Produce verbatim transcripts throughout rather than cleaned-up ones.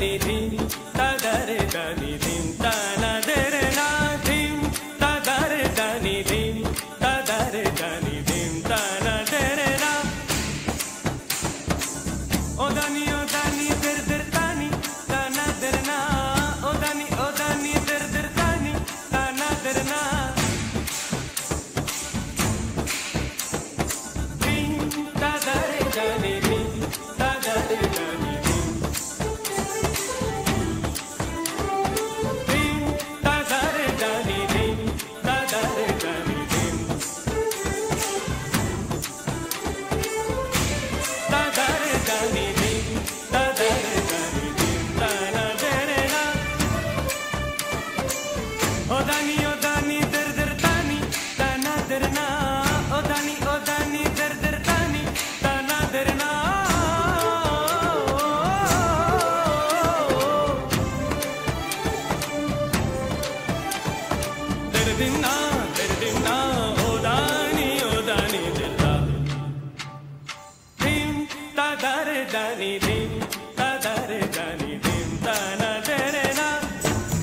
Dim ta dare dani dim ta na dare na dim ta dare dani dim ta dare dani dim ta na dare na o dani o dani der der dani ta na dare na o dani o dani der der dani ta na dare na dim ta dare dani dim ta dare dani Dani dim ta dare dani dim ta na dare na dum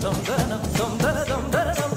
dum dum dum dum dum dum dum.